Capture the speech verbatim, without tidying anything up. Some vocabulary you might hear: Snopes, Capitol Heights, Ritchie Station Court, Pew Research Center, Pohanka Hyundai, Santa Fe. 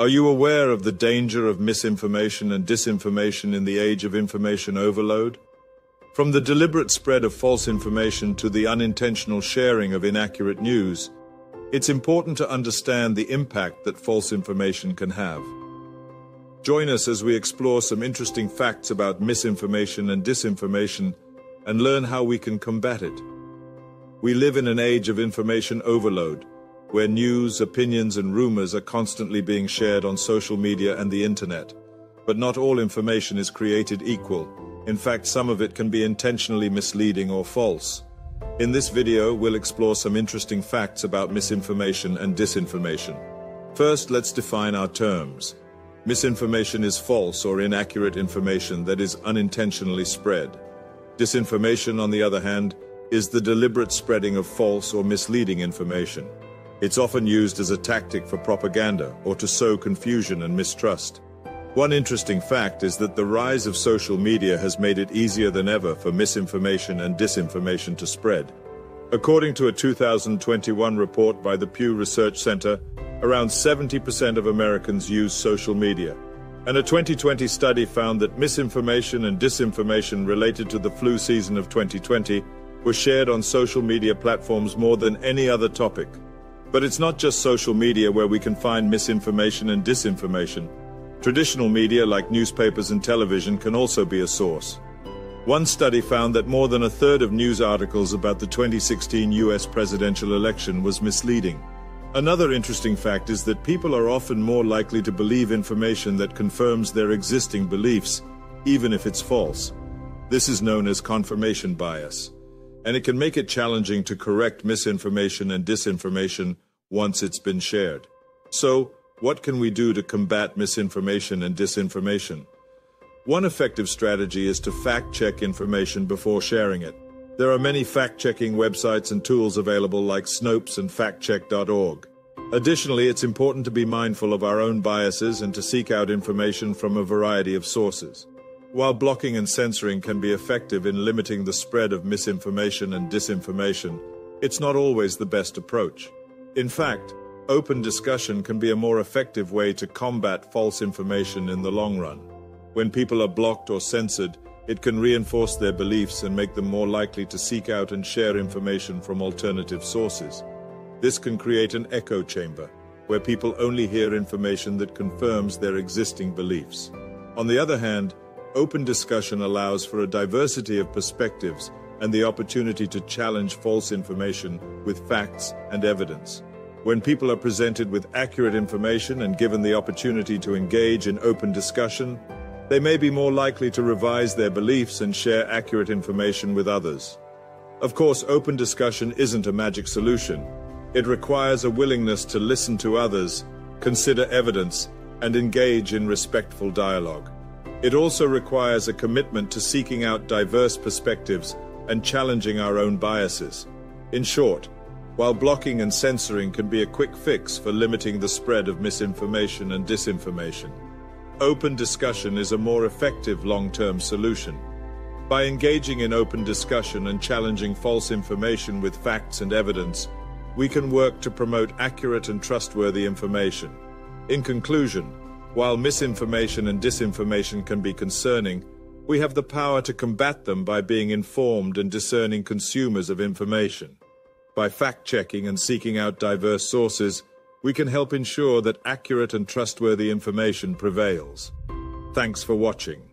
Are you aware of the danger of misinformation and disinformation in the age of information overload? From the deliberate spread of false information to the unintentional sharing of inaccurate news, it's important to understand the impact that false information can have. Join us as we explore some interesting facts about misinformation and disinformation and learn how we can combat it. We live in an age of information overload, where news, opinions, and rumors are constantly being shared on social media and the internet. But not all information is created equal. In fact, some of it can be intentionally misleading or false. In this video, we'll explore some interesting facts about misinformation and disinformation. First, let's define our terms. Misinformation is false or inaccurate information that is unintentionally spread. Disinformation, on the other hand, is the deliberate spreading of false or misleading information. It's often used as a tactic for propaganda or to sow confusion and mistrust. One interesting fact is that the rise of social media has made it easier than ever for misinformation and disinformation to spread. According to a two thousand twenty-one report by the Pew Research Center, around seventy percent of Americans use social media. And a twenty twenty study found that misinformation and disinformation related to the flu season of twenty twenty were shared on social media platforms more than any other topic. But it's not just social media where we can find misinformation and disinformation. Traditional media like newspapers and television can also be a source. One study found that more than a third of news articles about the twenty sixteen U S presidential election was misleading. Another interesting fact is that people are often more likely to believe information that confirms their existing beliefs, even if it's false. This is known as confirmation bias, and it can make it challenging to correct misinformation and disinformation once it's been shared. So, what can we do to combat misinformation and disinformation? One effective strategy is to fact-check information before sharing it. There are many fact-checking websites and tools available like Snopes and fact check dot org. Additionally, it's important to be mindful of our own biases and to seek out information from a variety of sources. While blocking and censoring can be effective in limiting the spread of misinformation and disinformation, it's not always the best approach. In fact, open discussion can be a more effective way to combat false information in the long run. When people are blocked or censored, it can reinforce their beliefs and make them more likely to seek out and share information from alternative sources. This can create an echo chamber, where people only hear information that confirms their existing beliefs. On the other hand, open discussion allows for a diversity of perspectives and the opportunity to challenge false information with facts and evidence. When people are presented with accurate information and given the opportunity to engage in open discussion, they may be more likely to revise their beliefs and share accurate information with others. Of course, open discussion isn't a magic solution. It requires a willingness to listen to others, consider evidence, and engage in respectful dialogue. It also requires a commitment to seeking out diverse perspectives and challenging our own biases. In short, while blocking and censoring can be a quick fix for limiting the spread of misinformation and disinformation, open discussion is a more effective long-term solution. By engaging in open discussion and challenging false information with facts and evidence, we can work to promote accurate and trustworthy information. In conclusion, while misinformation and disinformation can be concerning, we have the power to combat them by being informed and discerning consumers of information. By fact-checking and seeking out diverse sources, we can help ensure that accurate and trustworthy information prevails. Thanks for watching.